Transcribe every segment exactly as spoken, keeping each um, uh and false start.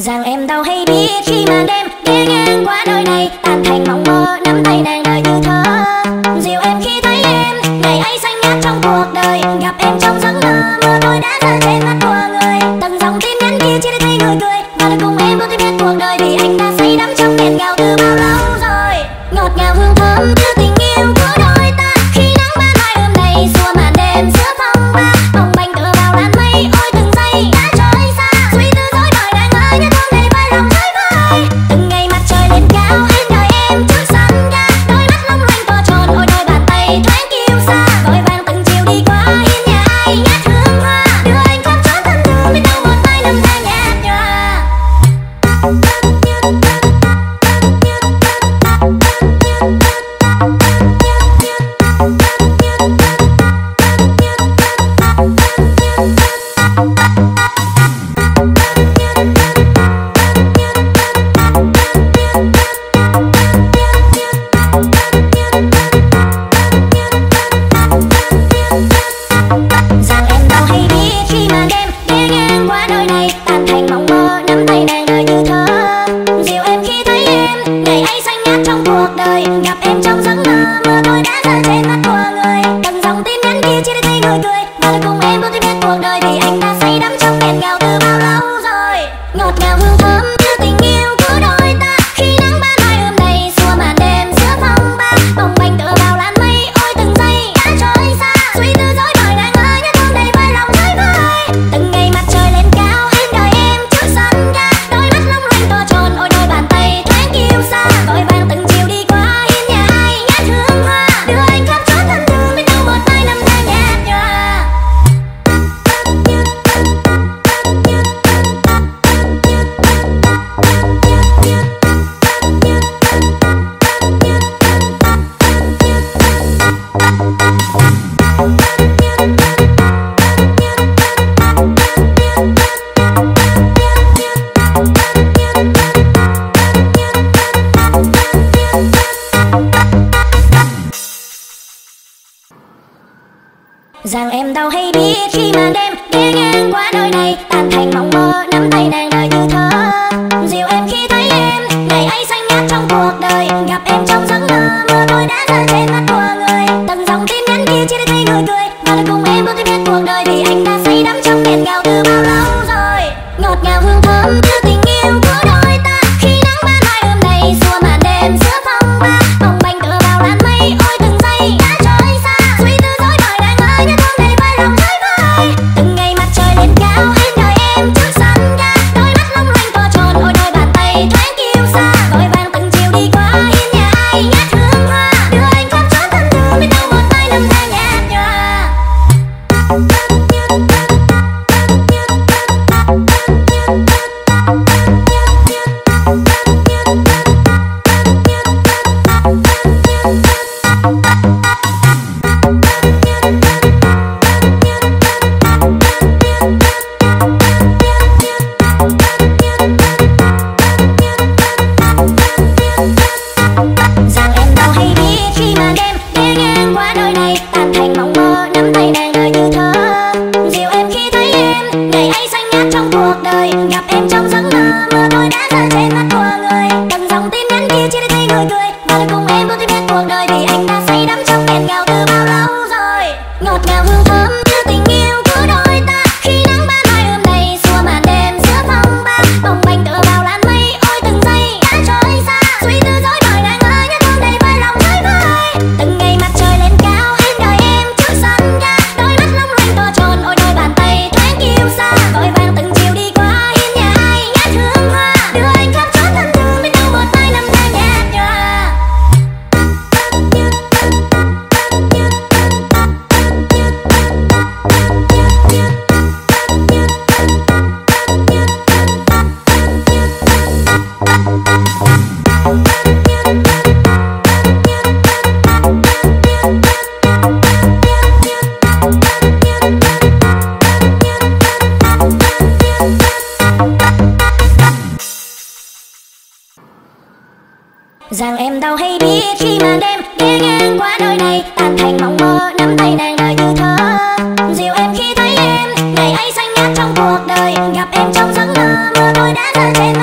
rằng em đâu hay biết khi màn đêm ghé ngang qua nơi này tan thành mộng mơ, nắm tay nàng đời như thơ dịu em khi thấy em ngày ấy xanh ngát trong cuộc đời, gặp em trong giấc mơ mơ tôi đã rơi trên mắt của người, từng dòng tin nhắn kia chỉ để thấy người cười và được cùng em bước tiếp cuộc đời vì anh đã say đắm trong nghẹn ngào từ bao lâu rồi. Ngọt ngào hương thơm như tình yêu của đôi ta khi nắng ban mai hôm nay xua màn đêm giữa phong ba, mong manh tựa vào đám mây ôi từng giây đã trôi xa, suy tư dối bời đang ngỡ như không thể bay lòng rơi vơi. Từng ngày mặt trời lên cao em đợi em trước sân ga, đôi mắt long lanh to tròn ôi đôi bàn tay thoáng kiêu xa, vội vàng từng chiều đi qua hiên nhà ai ngát hương hoa, đưa anh con trốn thân thương bên đâu một tay nằm ra nhạt nhòa. Rằng em đâu hay biết khi màn đêm ghé ngang qua nơi này tan thành mộng mơ, nắm tay nàng đời như thơ dịu em khi thấy em ngày ấy xanh ngát trong cuộc đời, gặp em trong giấc mơ mơ tôi đã rơi trên mắt của người, từng dòng tin nhắn kia chỉ để thấy người cười và được cùng em bước tiếp hết cuộc đời vì anh đã say đắm trong nghẹn ngào từ bao lâu rồi. Ngọt ngào hương thơm như tình yêu của đôi ta khi nắng ban mai hôm nay xua màn đêm giữa phong ba, mong manh tựa vào đám mây ôi từng giây đã trôi xa. Từng ngày mặt trời lên cao em đợi em trước sân ga, đôi mắt long lanh to tròn ôi đôi bàn tay thoáng kiêu xa, vội vàng từng chiều đi qua hiên nhà ai ngát hương hoa, đưa anh con trốn thân thương bên đâu một tay nằm ra nhạt nhòa. Rằng em đâu hay biết khi màn đêm ghé ngang qua nơi này tan thành mộng mơ, nắm tay nàng đời như thơ dịu em khi thấy em ngày ấy xanh ngát trong cuộc đời, gặp em trong giấc mơ mơ tôi đã rơi trên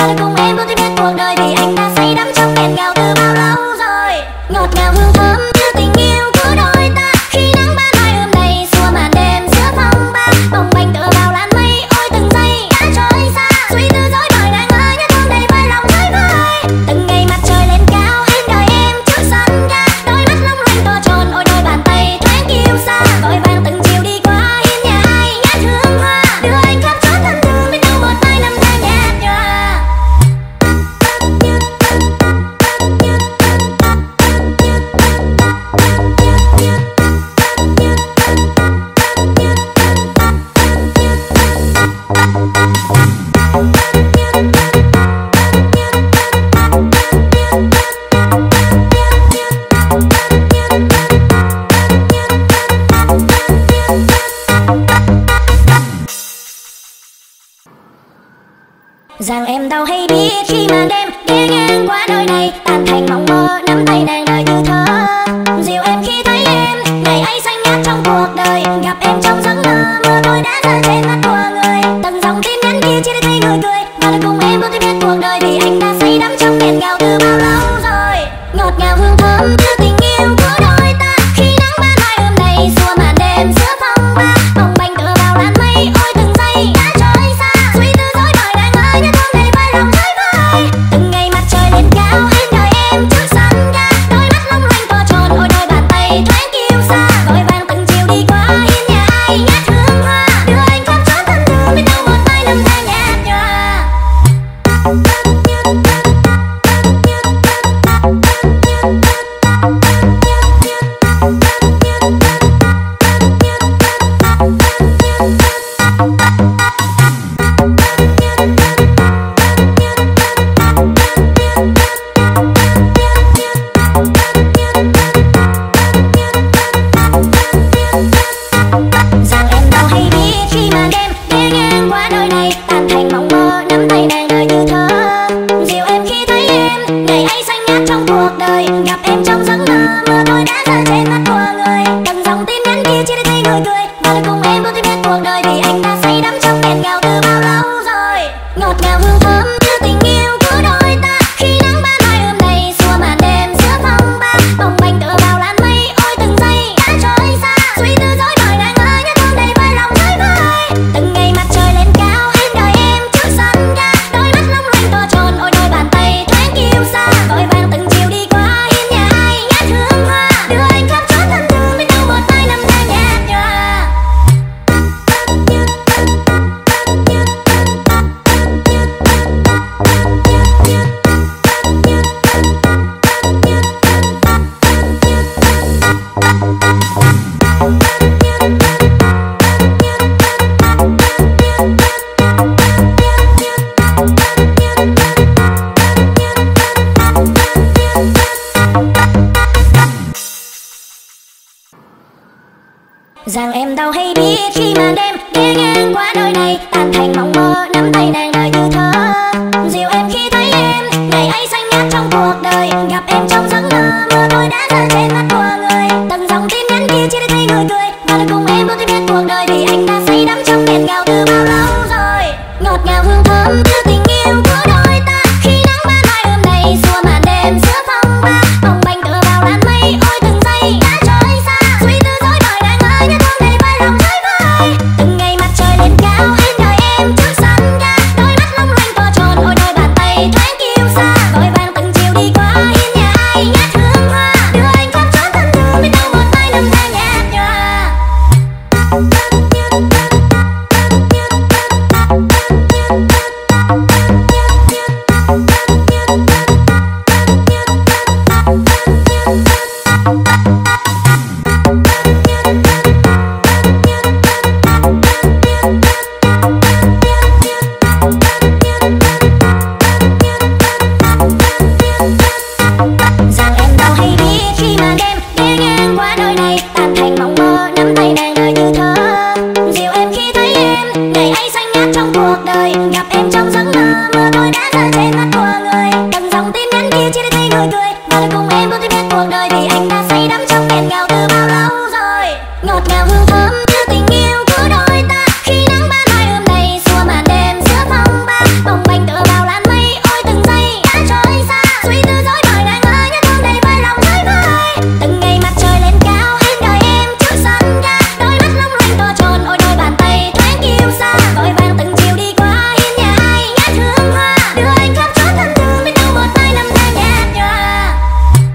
Tôi cùng em bước tiếp hết cuộc đời vì anh đã say đắm trong nghẹn ngào từ bao lâu rồi. Ngọt ngào hương thơm như tình yêu của đôi ta, khi nắng ban mai ươm đầy xua màn đêm giữa phong ba, bồng bềnh tựa vào làn mây. Ôi từng giây đã trôi xa, suy tư dối bời đang ngỡ như thương đầy vơi lòng rối vơi. Từng ngày mặt trời lên cao em đợi em trước sân ga, đôi mắt long lanh to tròn, ôi đôi bàn tay thoáng kiêu sa. Vội vàng từng chiều đi qua hiên nhà ai ngát hương hoa, đưa anh khắp chốn thân thương đến đâu một mai năm nay nhạt nhòa. Rằng em đâu hay biết khi màn đêm ghé ngang qua đôi này, tan thành mộng mơ nắm tay nàng đời như thơ. Dịu em khi thấy em ngày ấy xanh ngát trong cuộc đời, gặp em trong giấc mơ mưa tôi đã rơi trên mắt của người. Từng dòng tin nhắn kia chỉ để thấy người cười, và đừng cùng em bước tiếp hết cuộc đời vì anh đã say đắm trong nghẹn ngào từ bao lâu rồi. Ngọt ngào hương thơm như tình yêu của đôi ta, khi nắng ban mai ươm đầy xua màn đêm giữa phong ba, bồng bềnh tựa vào làn mây. Ôi từng giây đã trôi xa, suy tư dối bời đang ngỡ như thương đầy vơi lòng rối vơi. Từng ngày mặt trời lên cao em đợi em trước sân ga, đôi mắt long lanh to tròn, ôi đôi bàn tay thoáng kiêu sa. Vội vàng từng chiều đi qua hiên nhà ai ngát hương hoa, đưa anh khắp chốn thân thương đến đâu một mai năm tháng nhạt nhòa. Rằng em đâu hay biết khi màn đêm ghé ngang qua đôi này, tan thành mộng mơ nắm tay nàng.